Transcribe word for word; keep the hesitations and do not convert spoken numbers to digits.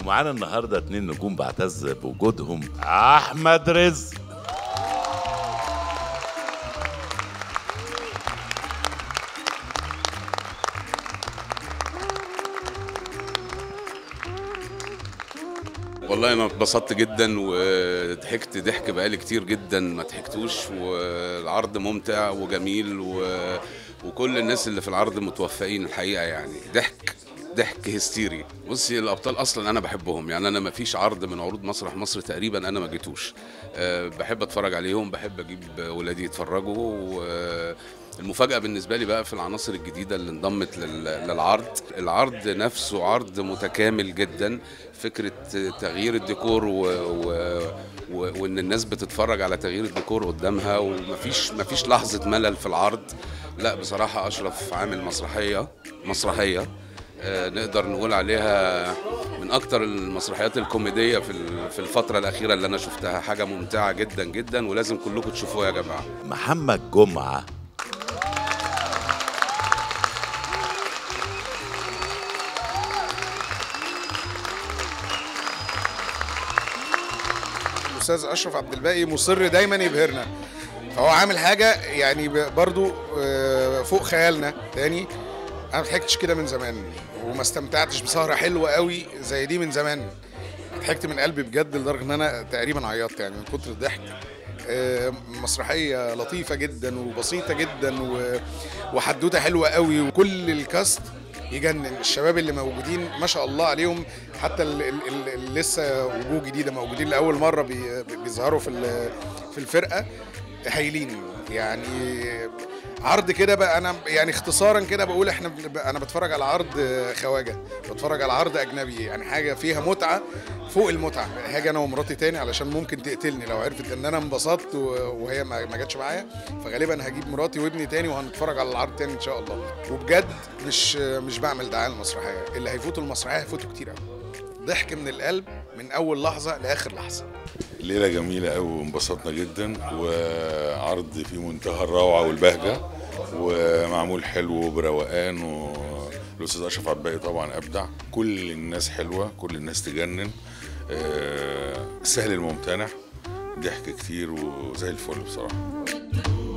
ومعانا النهارده اتنين نجوم بعتز بوجودهم، أحمد رزق والله أنا اتبسطت جدا وضحكت ضحك بقالي كتير جدا ما ضحكتوش، والعرض ممتع وجميل و... وكل الناس اللي في العرض متوفقين الحقيقة، يعني ضحك ضحك هستيري. بصي الابطال اصلا انا بحبهم، يعني انا ما فيش عرض من عروض مسرح مصر تقريبا انا ما جيتوش. أه بحب اتفرج عليهم، بحب اجيب ولادي يتفرجوا. أه المفاجاه بالنسبه لي بقى في العناصر الجديده اللي انضمت للعرض. العرض نفسه عرض متكامل جدا، فكره تغيير الديكور و, و وان الناس بتتفرج على تغيير الديكور قدامها، ومفيش مفيش لحظه ملل في العرض. لا بصراحه اشرف عامل مسرحيه مسرحيه آه نقدر نقول عليها من اكتر المسرحيات الكوميديه في في الفتره الاخيره اللي انا شفتها، حاجه ممتعه جدا جدا ولازم كلكم تشوفوها يا جماعه. محمد جمعه الاستاذ اشرف عبد الباقي مصر دايما يبهرنا، فهو عامل حاجه يعني برضو فوق خيالنا تاني. انا ما ضحكتش كده من زمان وما استمتعتش بسهره حلوه قوي زي دي من زمان. ضحكت من قلبي بجد لدرجه ان انا تقريبا عيطت يعني من كتر الضحك. مسرحيه لطيفه جدا وبسيطه جدا وحدوته حلوه قوي، وكل الكاست يجنن. الشباب اللي موجودين ما شاء الله عليهم، حتى اللي لسه وجوه جديده موجودين لاول مره بيظهروا في في الفرقه هايلين. يعني عرض كده بقى انا يعني اختصارا كده بقول احنا انا بتفرج على عرض خواجه، بتفرج على عرض اجنبي، يعني حاجه فيها متعه فوق المتعه. هاجي انا ومراتي تاني علشان ممكن تقتلني لو عرفت ان انا انبسطت وهي ما جاتش معايا، فغالبا هجيب مراتي وابني تاني وهنتفرج على العرض تاني ان شاء الله. وبجد مش مش بعمل دعايه للمسرحيه، اللي هيفوتوا المسرحيه هيفوتوا كتير قوي. ضحك من القلب من اول لحظه لاخر لحظه. ليله جميله قوي وانبسطنا جدا، وعرض في منتهى الروعه والبهجه ومعمول حلو وبروقان، والاستاذ اشرف عبد الباقي طبعا ابدع. كل الناس حلوه، كل الناس تجنن. سهل الممتنع، ضحك كتير وزي الفل بصراحه.